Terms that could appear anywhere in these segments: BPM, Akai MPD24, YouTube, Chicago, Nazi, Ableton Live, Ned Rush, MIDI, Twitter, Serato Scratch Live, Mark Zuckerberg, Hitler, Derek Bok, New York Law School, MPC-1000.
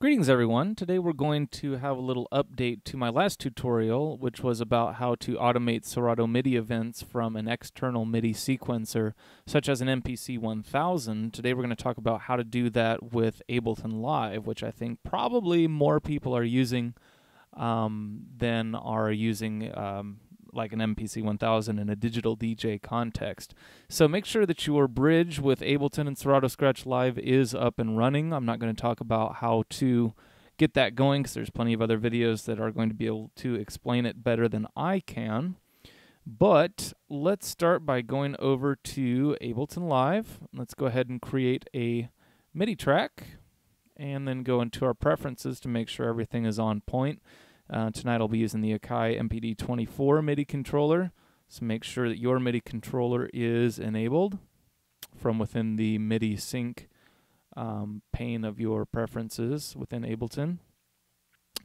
Greetings everyone. Today we're going to have a little update to my last tutorial, which was about how to automate Serato MIDI events from an external MIDI sequencer, such as an MPC-1000. Today we're going to talk about how to do that with Ableton Live, which I think probably more people are using than are using like an MPC-1000 in a digital DJ context. So make sure that your bridge with Ableton and Serato Scratch Live is up and running. I'm not going to talk about how to get that going because there's plenty of other videos that are going to be able to explain it better than I can. But let's start by going over to Ableton Live. Let's go ahead and create a MIDI track and then go into our preferences to make sure everything is on point. Tonight I'll be using the Akai MPD24 MIDI controller, so make sure that your MIDI controller is enabled from within the MIDI sync pane of your preferences within Ableton.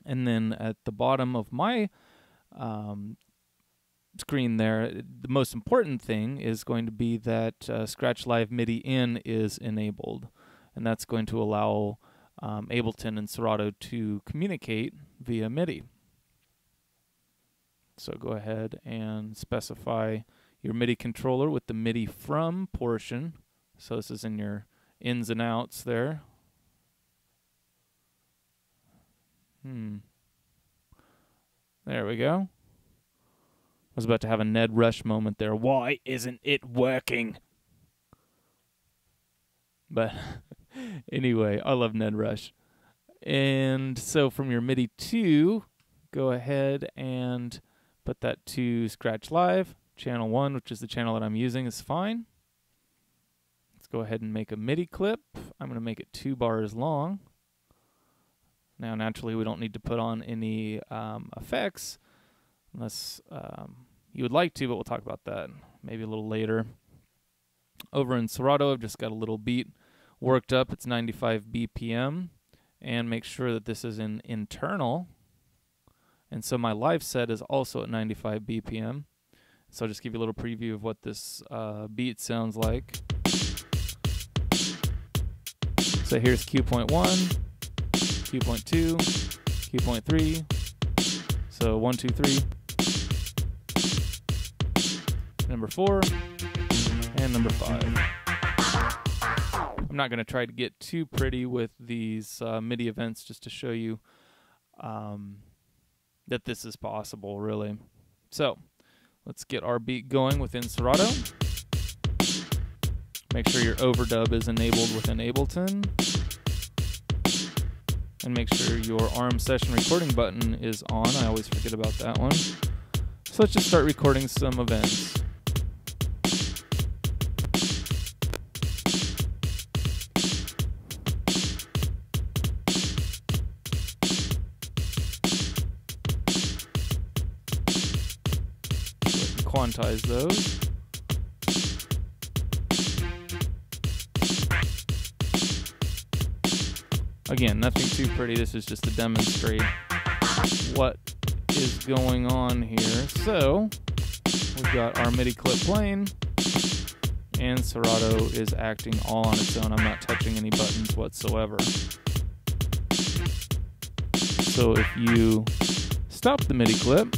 And then at the bottom of my screen there, the most important thing is going to be that Scratch Live MIDI in is enabled, and that's going to allow Ableton and Serato to communicate via MIDI. So go ahead and specify your MIDI controller with the MIDI from portion. So this is in your ins and outs there. There we go. I was about to have a Ned Rush moment there. Why isn't it working? But anyway, I love Ned Rush. And so from your MIDI 2, go ahead and put that to Scratch Live. Channel 1, which is the channel that I'm using, is fine. Let's go ahead and make a MIDI clip. I'm going to make it 2 bars long. Now, naturally, we don't need to put on any effects, unless you would like to, but we'll talk about that maybe a little later. Over in Serato, I've just got a little beat worked up. It's 95 BPM. And make sure that this is in internal. And so my live set is also at 95 BPM. So I'll just give you a little preview of what this beat sounds like. So here's Q.1, Q.2, Q.3. So 1, 2, 3. Number 4 and number 5. I'm not going to try to get too pretty with these MIDI events, just to show you that this is possible, really. So let's get our beat going within Serato. Make sure your overdub is enabled within Ableton. And make sure your ARM session recording button is on. I always forget about that one. So let's just start recording some events. Quantize those. Again, nothing too pretty. This is just to demonstrate what is going on here. So we've got our MIDI clip playing, and Serato is acting all on its own. I'm not touching any buttons whatsoever. So if you stop the MIDI clip,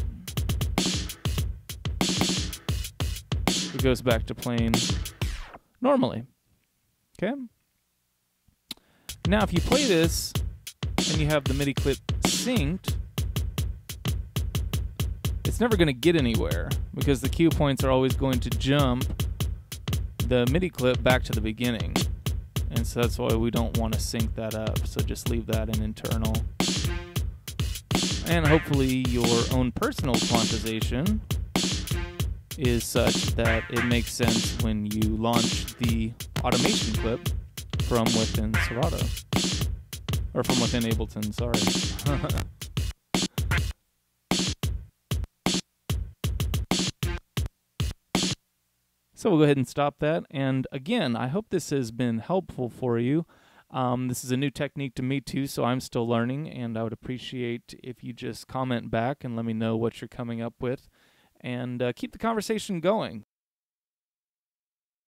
it goes back to playing normally. Okay? Now if you play this and you have the MIDI clip synced, it's never going to get anywhere because the cue points are always going to jump the MIDI clip back to the beginning. And so that's why we don't want to sync that up. So just leave that in internal. And hopefully your own personal quantization is such that it makes sense when you launch the automation clip from within Serato. Or from within Ableton, sorry. So we'll go ahead and stop that. And again, I hope this has been helpful for you. This is a new technique to me too, so I'm still learning, and I would appreciate if you just comment back and let me know what you're coming up with. And keep the conversation going.